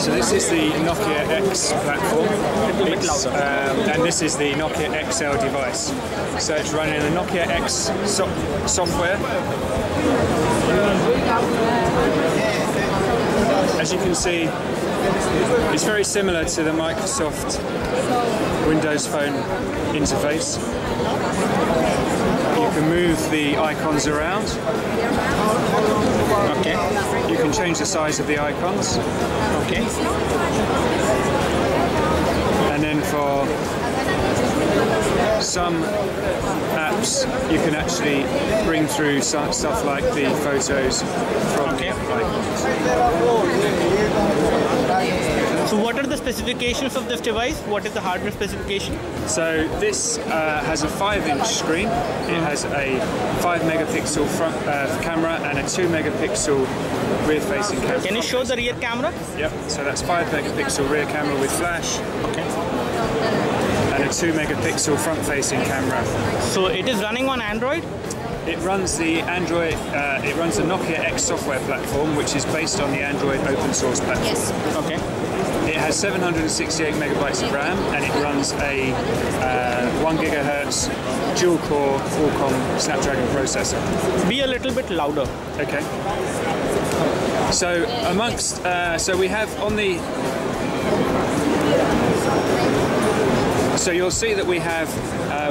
So this is the Nokia X platform, and this is the Nokia XL device. So it's running the Nokia X software. As you can see, it's very similar to the Microsoft Windows Phone interface. You can move the icons around. Okay. You can change the size of the icons. Okay. And then for some apps, you can actually bring through stuff like the photos from the app. So what are the specifications of this device? What is the hardware specification? So this has a 5-inch screen. It has a 5-megapixel front camera and a 2-megapixel rear-facing camera. Can you show the rear camera? Yep. So that's 5-megapixel rear camera with flash. Okay. And a 2-megapixel front-facing camera. So it is running on Android? It runs the Android. It runs the Nokia X software platform, which is based on the Android open source platform. Yes. Okay. It has 768 megabytes of RAM, and it runs a 1 gigahertz dual-core Qualcomm Snapdragon processor. Be a little bit louder. Okay. So amongst, so we have on the. So you'll see that we have,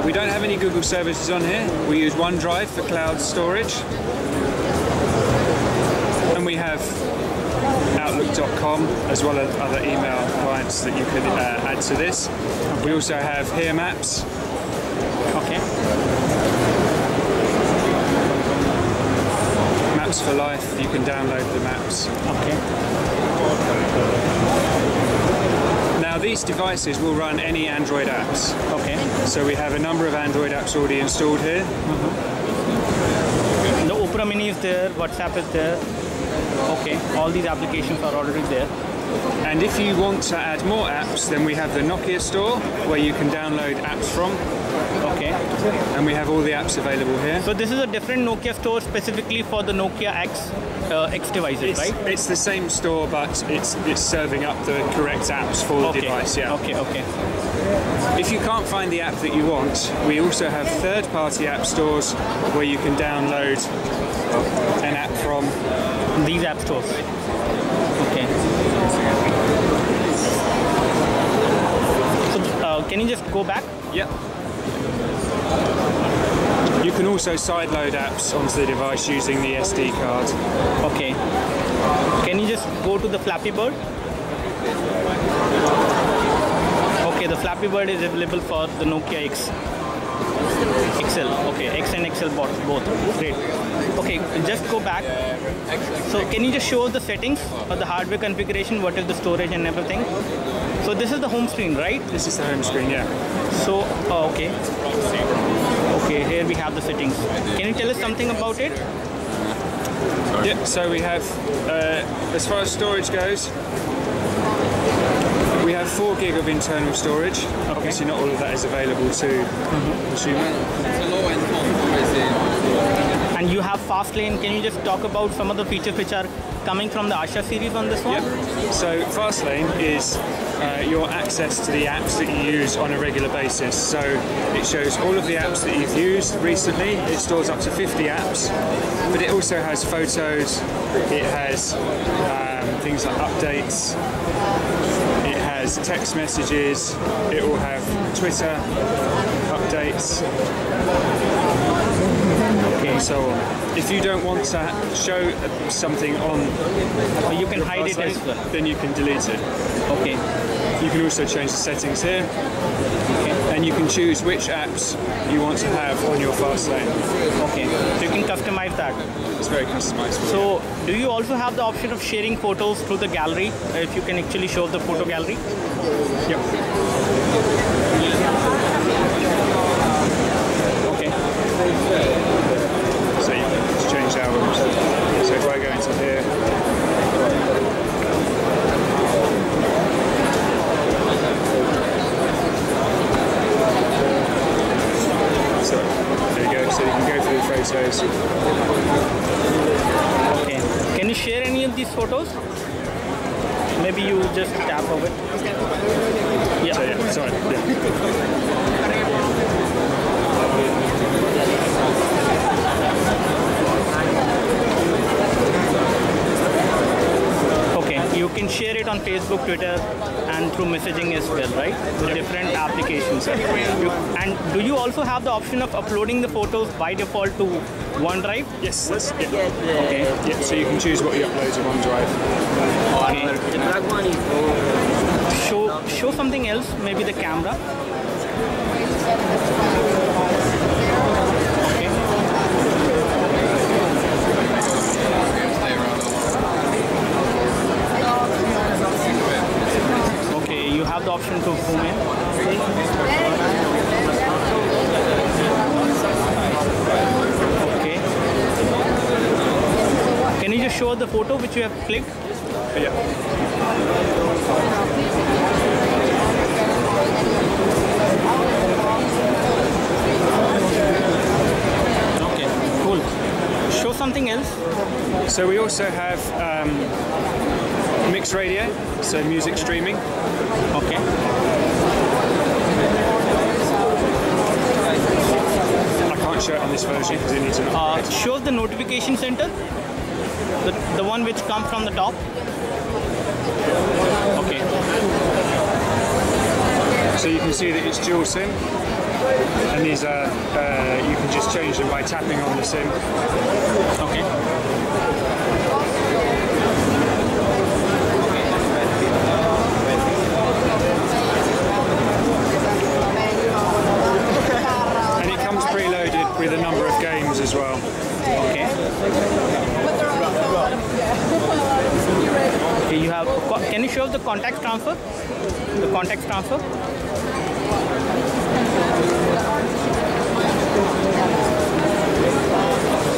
we don't have any Google services on here. We use OneDrive for cloud storage. And we have Outlook.com as well as other email clients that you could add to this. We also have here maps. Okay. Maps for life, you can download the maps. Okay. Now these devices will run any Android apps. Okay. So we have a number of Android apps already installed here. Mm-hmm. The Opera Mini is there, WhatsApp is there. Okay. All these applications are already there. And if you want to add more apps, then we have the Nokia store where you can download apps from. Okay. And we have all the apps available here. So this is a different Nokia store specifically for the Nokia X devices, right? It's the same store, but it's serving up the correct apps for the device. Yeah. Okay. Okay. If you can't find the app that you want, we also have third-party app stores where you can download an app from these app stores. Okay. So can you just go back? Yeah. You can also sideload apps onto the device using the SD card. Okay. Can you just go to the Flappy Bird? Okay, the Flappy Bird is available for the Nokia XL. Okay, X and XL both. Great. Okay, just go back. So can you just show the settings or the hardware configuration, what is the storage and everything? So this is the home screen, right? This is the home screen, yeah. So, okay. Okay, here we have the settings. Can you tell us something about it? Yeah, so we have, as far as storage goes, we have 4 GB of internal storage. Okay. Obviously not all of that is available to consumer. And you have Fastlane. Can you just talk about some of the features which are coming from the Asha series on this one? Yep. So Fastlane is your access to the apps that you use on a regular basis. So it shows all of the apps that you've used recently. It stores up to 50 apps, but it also has photos, it has things like updates, it has text messages, it will have Twitter updates, and so on. If you don't want to show something on, you can hide it as well. Then you can delete it. Okay. You can also change the settings here, and you can choose which apps you want to have on your Fastlane. Okay. So you can customize that. It's very customizable. So, do you also have the option of sharing photos through the gallery? If you can actually show the photo gallery. Yep. Okay. So you can just change albums. So if I go into here, so there you go. So you can go through the photos. Okay. Can you share any of these photos? Maybe you just tap over it. Yeah. So, yeah. Sorry. Yeah. Okay. You can share it on Facebook, Twitter, and through messaging as well, right? With different applications. And do you also have the option of uploading the photos by default to OneDrive? Yes. Yeah. Okay. Yeah. So you can choose what you upload to OneDrive. Okay. Show something else, maybe the camera. Okay. You have the option to zoom in. Can you just show the photo which you have clicked? Yeah. Okay, cool. Show something else. So we also have mixed radio, so music streaming. Okay. I can't show it on this version because it needs an upgrade. Show the notification center. The one which comes from the top. Okay. So you can see that it's dual SIM, and these are you can just change them by tapping on the SIM. Okay. And it comes preloaded with a number of games as well. Okay. Okay, you have. Can you show the contact transfer? The contact transfer.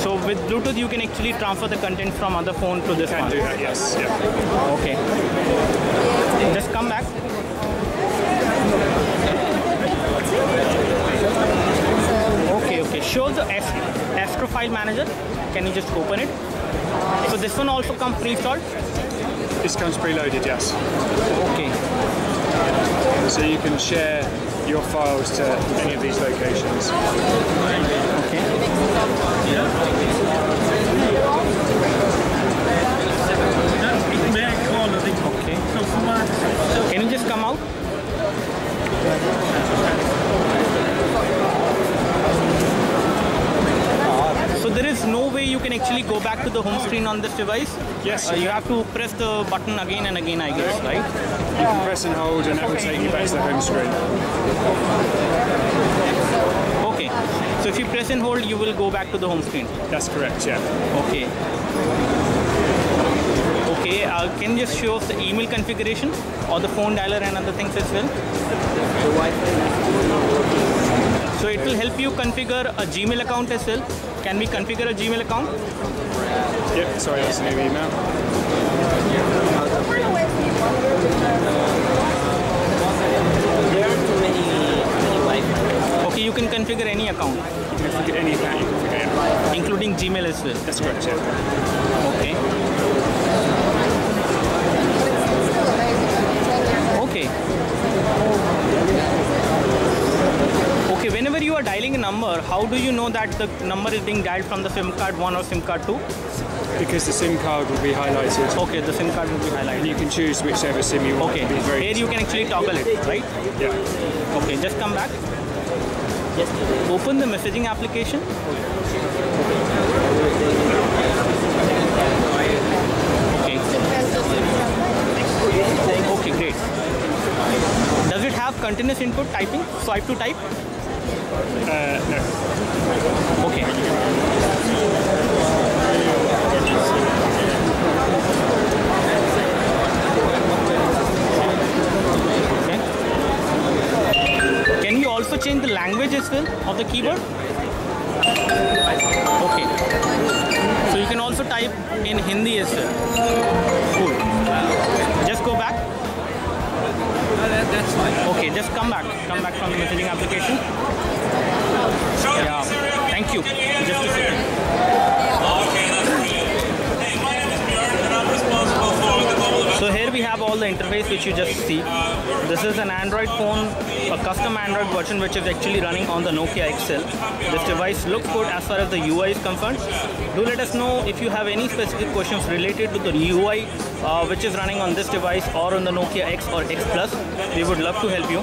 So with Bluetooth, you can actually transfer the content from other phone to this one. Can do that, yes. Yeah. Okay. Just come back. Okay. Okay. Show the Astro File Manager. Can you just open it? So this one also comes pre-installed? This comes preloaded, yes. Okay. So you can share your files to any of these locations. Okay. Okay. Can you just come out? So there is no way you can actually go back to the home screen on this device? Yes. You have to press the button again and again, I guess, right? You can press and hold and that will take you back to the home screen. Okay. So if you press and hold, you will go back to the home screen? That's correct, yeah. Okay. Okay, can you just show us the email configuration or the phone dialer and other things as well? So it will help you configure a Gmail account as well. Can we configure a Gmail account? Yep, sorry, that's a new email. There are too many. Okay, you can configure any account. You can configure any account you can configure. Yeah. Including Gmail as well. That's correct, yeah. Okay. Okay. Okay, whenever you are dialing a number, how do you know that the number is being dialed from the SIM card 1 or SIM card 2? Because the SIM card will be highlighted. Okay, the SIM card will be highlighted. And you can choose whichever SIM you want. Okay, here you can actually toggle it, right? Yeah. Okay, just come back. Open the messaging application. Okay, great. Does it have continuous input typing? Swipe to type? No. Okay. Okay. Can you also change the language as well of the keyboard? Okay. So you can also type in Hindi as well. Cool. Just go back. That's fine. Okay, just come back. Come back from the messaging application. Yeah. Thank you. Just a second. Okay, that's great. Hey, my name is Bjorn and I'm responsible for the global event. So here we have have all the interface which you just see. This is an Android phone, a custom Android version which is actually running on the Nokia XL. This device looks good as far as the UI is concerned. Do let us know if you have any specific questions related to the UI which is running on this device or on the Nokia X or X Plus. We would love to help you.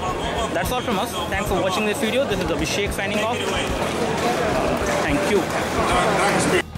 That's all from us. Thanks for watching this video. This is Vishek signing off. Thank you.